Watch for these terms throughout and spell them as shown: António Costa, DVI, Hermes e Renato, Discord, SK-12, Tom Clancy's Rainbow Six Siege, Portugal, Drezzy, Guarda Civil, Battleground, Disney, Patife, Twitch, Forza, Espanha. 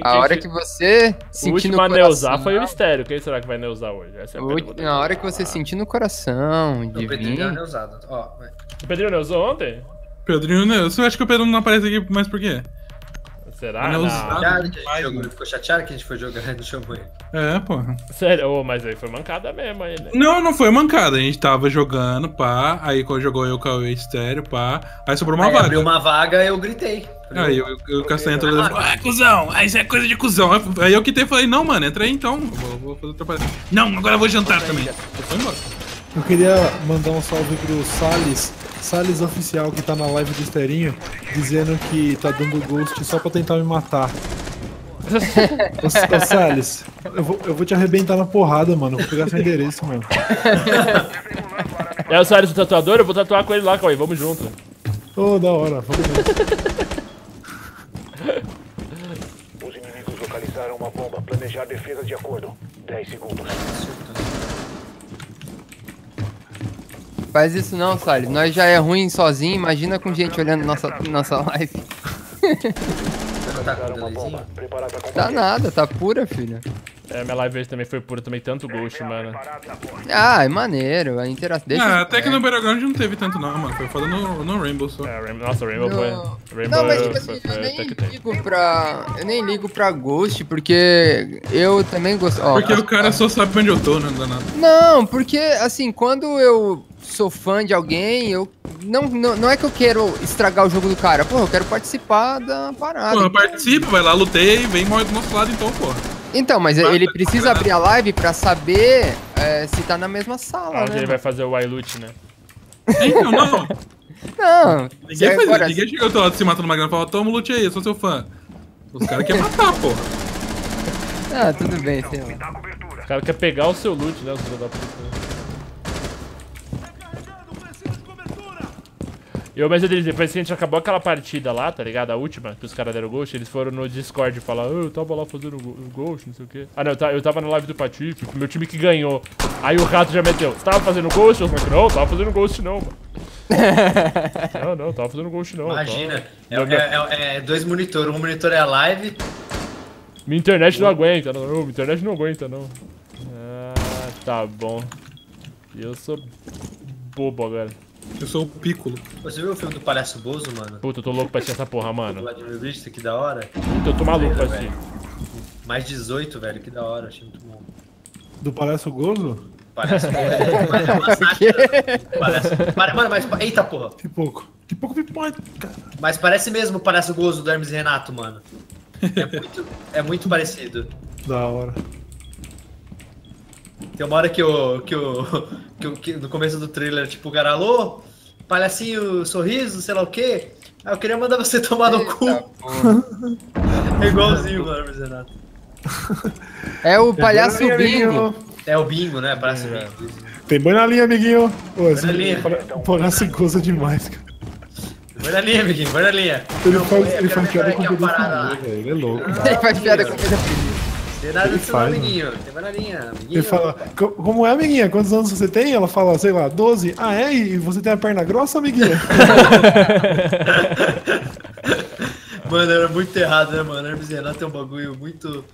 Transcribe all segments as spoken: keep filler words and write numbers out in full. Quem, a quem hora se... que você sentir no coração... O último a neusar foi o mistério. Quem será que vai neusar hoje? Essa é a pergunta. Na hora que você sentir no coração, de O Pedrinho neusado. Ó, vai. O Pedrinho neusou ontem? Pedrinho neusou. Você acha que o Pedro não aparece aqui, mas por quê? Será? Não. Chateado que a gente jogou, ele ficou chateado que a gente foi jogar, ele chamou ele. É, porra. Sério? Oh, mas aí foi mancada mesmo aí, né? Não, não foi mancada. A gente tava jogando, pá. Aí quando jogou eu, Cauê e Stério, pá. Aí sobrou uma aí, vaga. Abriu uma vaga, eu gritei. Aí eu, eu, eu Castanha todo mundo. Ah, cuzão! Aí isso é coisa de cuzão. Aí eu quitei e falei, não, mano, entra aí então. Vou, vou fazer outra parada. Não, agora eu vou jantar eu também. Já. Eu fui embora. Eu queria mandar um salve pro Salles. Salles Oficial, que tá na live do Esterinho, dizendo que tá dando ghost só pra tentar me matar. Ô, Salles, eu vou, eu vou te arrebentar na porrada, mano. Vou pegar seu endereço, mano. É o Salles o tatuador? Eu vou tatuar com ele lá, Cauê. Vamos junto. Ô, oh, da hora. Vamos junto. Os inimigos localizaram uma bomba. Planejar defesa de acordo. dez segundos. Faz isso não, Salles. Nós já é ruim sozinho, imagina com gente olhando nossa, nossa live. Tá nada, tá pura, filha. É, minha live hoje também foi pura, também tanto ghost, mano. Ah, é maneiro, a interação... Ah, até que no Battleground não teve tanto não, mano. Foi foda no, no Rainbow só. É, Rainbow, nossa, Rainbow no... foi... Rainbow não, mas tipo assim, eu nem ligo pra... Eu nem ligo pra ghost, porque eu também gosto... Oh, porque o cara só sabe onde eu tô, não dá nada. Não, porque, assim, quando eu... sou fã de alguém, eu não, não, não é que eu quero estragar o jogo do cara, porra, eu quero participar da parada. Porra, então... participa, vai lá, lutei, vem morre do nosso lado então, porra. Então, mas vai, ele tá precisa abrir a live pra saber é, se tá na mesma sala, ah, né? Ele vai fazer o iLoot, né? Então, não. Não. Ninguém faz agora... ninguém chegou do lado de se matando uma grana e falou, toma o loot aí, eu sou seu fã. Os caras querem matar, porra. Ah, tudo bem, sei lá. Os caras querem pegar o seu loot, né, o seu da puta. Eu, mas eu disse, depois que a gente acabou aquela partida lá, tá ligado? A última, que os caras deram ghost, eles foram no Discord falar, oh, eu tava lá fazendo o ghost, não sei o quê. Ah, não, eu tava na live do Patife, meu time que ganhou. Aí o rato já meteu, você tava fazendo ghost? Eu falei, não, tava fazendo ghost não, mano. não, não, tava fazendo ghost não. Imagina, tava... é, é, é, é dois monitores, um monitor é a live. Minha internet não aguenta, não, minha internet não aguenta, não. Ah, tá bom. Eu sou bobo agora. Eu sou o Piccolo. Você viu o filme do Palhaço Bozo, mano? Puta, eu tô louco pra assistir essa porra, mano. Vladimir que da hora. Puta, eu tô maluco pra assistir. mais dezoito, velho, que da hora, achei muito bom. Do Palhaço Bozo? Palhaço Bozo. Palhaço... Mano, mas... Eita, porra. Pipoco. Pipoco, pipoco. Mas parece mesmo o Palhaço Bozo do Hermes e Renato, mano. É muito, é muito parecido. Da hora. Tem uma hora que o... Que o... Que, que, no começo do trailer, tipo, o cara, alô, palhacinho, sorriso, sei lá o quê. Ah, eu queria mandar você tomar no cu. É igualzinho, mano, Renato. É o palhaço é bingo. bingo. É o bingo, né? Palhaço é. bingo. Tem boi na linha, amiguinho. Ô, esse linha. O palhaço goza demais, cara. Boi na linha, amiguinho, boi na linha. Ele faz, ele faz piada com o pedaço. Ele é louco. Ele faz piada com o pedaço. Tem nada disso não, amiguinho. Tem bananinha, amiguinho. Ele fala, como é, amiguinha? Quantos anos você tem? Ela fala, sei lá, doze. Ah, é? E você tem a perna grossa, amiguinha? Mano, era muito errado, né, mano? Hermes e Renato é um bagulho muito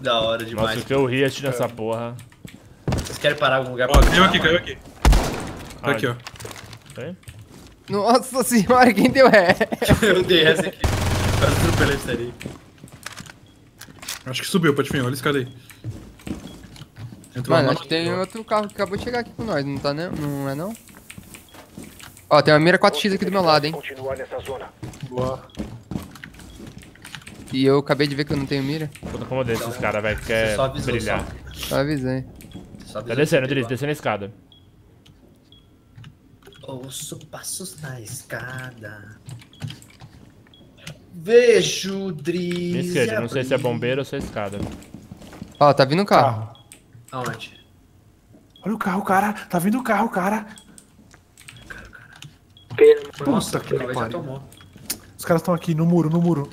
da hora demais. Nossa, o que eu ri atirando essa porra. Vocês querem parar em algum lugar? Ó, caiu aqui, caiu aqui. Tá aqui, ó. Tem? Nossa senhora, quem deu ré? Eu dei essa aqui. Quase atropelei isso ali. Acho que subiu, Patife, olha esse cara aí. Entrou. Mano, acho que tem outro carro que acabou de chegar aqui com nós, não tá, né? Não é não? Ó, tem uma mira quatro x aqui do meu lado, hein? Boa. E eu acabei de ver que eu não tenho mira. Puta, como eu deixo esses caras, velho, que quer brilhar. Só avisei. Tá descendo, Drizzy, descendo a escada. Ouço passos na escada. Vejo, Drizzy. Esquerda, não sei se é bombeiro ou se é escada. Ó, oh, tá vindo o carro. carro. Aonde? Olha o carro, cara. Tá vindo o carro, cara. Cara, cara. Pelo... Nossa, que pariu. Os caras estão aqui, no muro, no muro.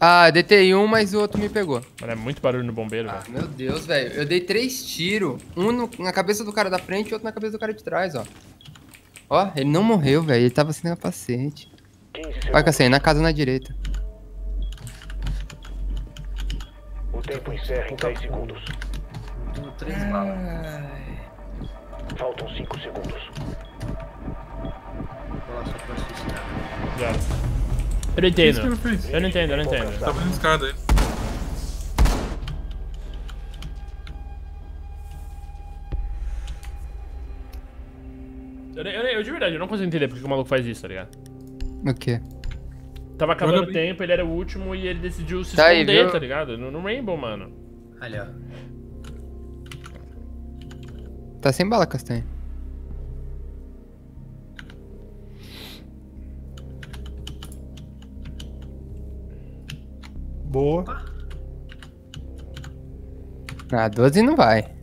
Ah, eu deitei um, mas o outro me pegou. Mano, é muito barulho no bombeiro, ah, velho. Meu Deus, velho. Eu dei três tiros. Um no, na cabeça do cara da frente e outro na cabeça do cara de trás, ó. Ó, ele não morreu, velho. Ele tava sem capacete. Vai, Cassiano, na casa na direita. tempo encerra em dez segundos. Deu três balas. Faltam cinco segundos. Já. Eu não entendo. Eu não entendo, eu não entendo. Tá vendo os caras aí. Eu, eu, eu de verdade, eu não consigo entender porque o maluco faz isso, tá ligado? O quê? Tava acabando o tempo, ele era o último e ele decidiu se tá esconder, aí, tá ligado? No, no Rainbow, mano. Ali, ó. Tá sem bala, Castanho. Boa. Ah, doze não vai.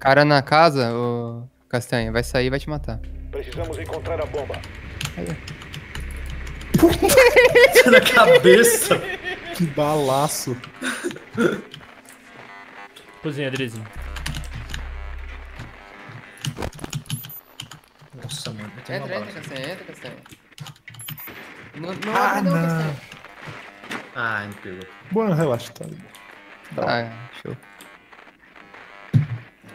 Cara na casa, ô Castanha, vai sair e vai te matar. Precisamos encontrar a bomba. Aí. Na cabeça. Que balaço. Cozinha, Drezzy. Nossa, mano. Entra, entra, bala, Castanha, entra, Castanha. Não, não, ah, não, não, Castanha. Ah, não pegou. Boa, relaxa, tá. Ah, show.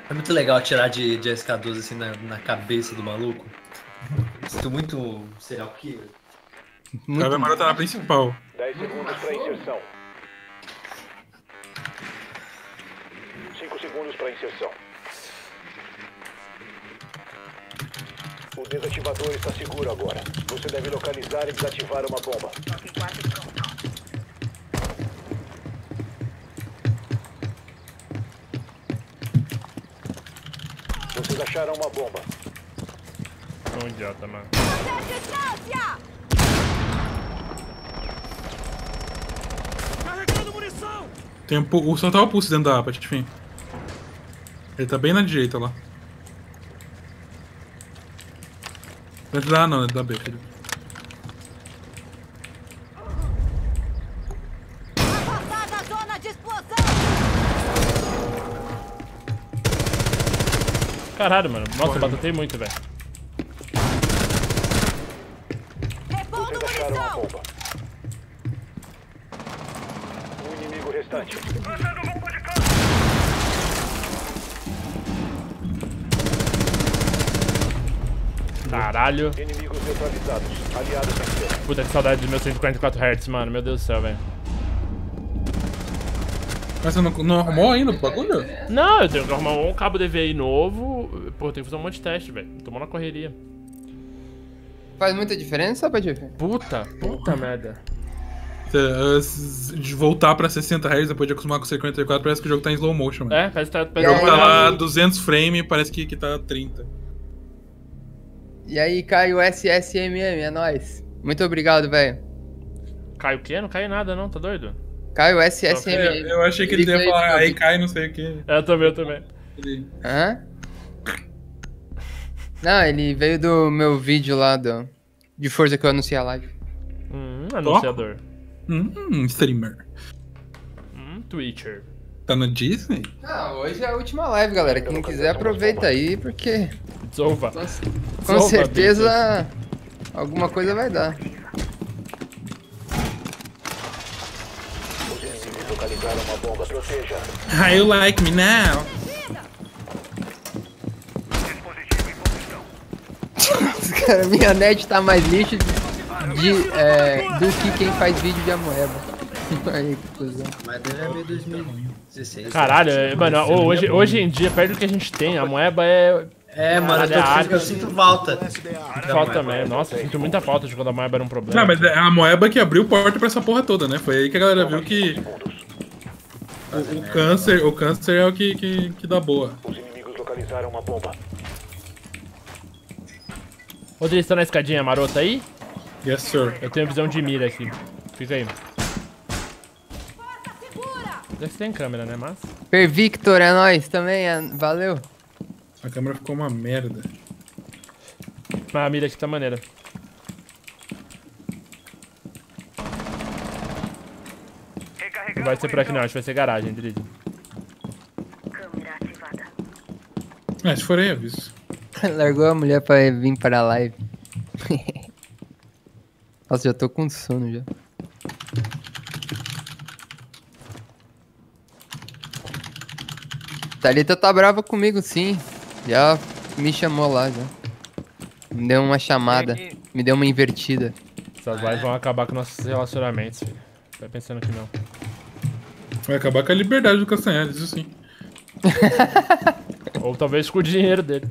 É muito legal atirar de, de S K doze assim na, na cabeça do maluco. Sinto muito serial killer. O cara vai matar na principal. dez segundos pra inserção. cinco segundos pra inserção. O desativador está seguro agora. Você deve localizar e desativar uma bomba. Vocês acharam uma bomba. Não, idiota, mano. Carregando munição! Tem um pulso. O só tá o pulso dentro da A P, enfim. Ele tá bem na direita lá. Dentro da A não, dentro da B, filho. Caralho, mano. Nossa, eu batutei muito, velho. Vocês acharam a bomba. O inimigo restante. Lançando um pouco de campo. Caralho. Inimigos neutralizados. Aliados aqui. Puta, que saudade do meu cento e quarenta e quatro hertz, mano. Meu Deus do céu, velho. Mas você não, não arrumou ainda o bagulho? Não, eu tenho que arrumar um cabo D V I novo. Pô, eu tenho que fazer um monte de teste, velho. Tô na correria. Faz muita diferença, Patife? Puta, puta merda. De voltar pra sessenta hertz depois de acostumar com cinquenta e quatro, parece que o jogo tá em slow motion. Mano. É, parece que tá... O jogo tá lá duzentos frames, parece que, que tá trinta. E aí, cai o S S M M, é nóis. Muito obrigado, velho. Cai o quê? Não cai nada não, tá doido? Cai o S S M. Eu, eu achei que ele, ele ia falar, aí cai não sei o que. Eu também, eu também. Hã? Não, ele veio do meu vídeo lá do, de Forza que eu anunciei a live. Hum, anunciador. Hum, streamer. Hum, Twitcher. Tá no Disney? Não, hoje é a última live, galera. Quem quiser aproveita aí, porque... Zova. Com certeza alguma coisa vai dar. Uma bomba, proteja. Ah, you like me now? Cara, minha net tá mais lixo de, de, é, do que quem faz vídeo de Amoeba. Aí, que cuzão. Mas deve haver dois mil e dezesseis. Caralho, né? Mano, hoje, hoje em dia, perto do que a gente tem, a Amoeba é... É, mano, ah, eu, eu sinto falta. Falta também, nossa, eu sinto muita falta de quando a Amoeba era um problema. Não, mas é a Amoeba que abriu porta pra essa porra toda, né? Foi aí que a galera viu que... O, o câncer, o câncer é o que, que, que dá boa. Os inimigos localizaram uma bomba. Rodrigo, tá na escadinha marota aí? Yes, sir. Eu tenho visão de mira aqui. Fica aí. Deve ser em câmera, né, mas... Pervictor, é nóis também, é... valeu. A câmera ficou uma merda. Mas a mira aqui tá maneira. Não vai ser por aqui não, acho que vai ser garagem, Drezzy. Câmera ativada. É, se for aí, aviso. Largou a mulher pra vir para a live. Nossa, já tô com sono já. Thalita tá brava comigo, sim. Já me chamou lá, já. Me deu uma chamada. Me deu uma invertida. Essas lives vão acabar com nossos relacionamentos, filho. Vai pensando que não. Vai acabar com a liberdade do Castanhari, isso sim. Ou talvez com o dinheiro dele.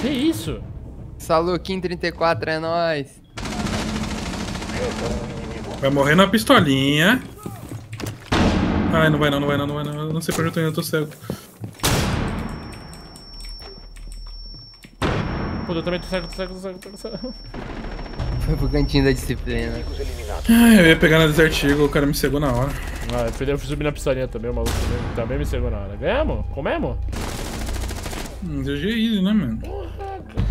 Que isso? Saluquim trinta e quatro é nóis. Vai morrer na pistolinha. Ai, não vai não, não vai não, não vai não. Eu não sei pra onde eu tô indo, eu tô cego. Pô, eu também tô cego, tô cego, tô cego, tô cego. Foi pro cantinho da disciplina. Ai, eu ia pegar na Desert Eagle, o cara me cegou na hora. Ah, eu, fui, eu fui subir na pistolinha também, o maluco também, também me cegou na hora. Ganhamos? Comemos? Hum, G G easy, né, mano? Porra,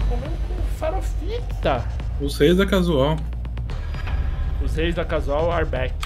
comendo com farofita. Os reis da casual. Os reis da casual are back.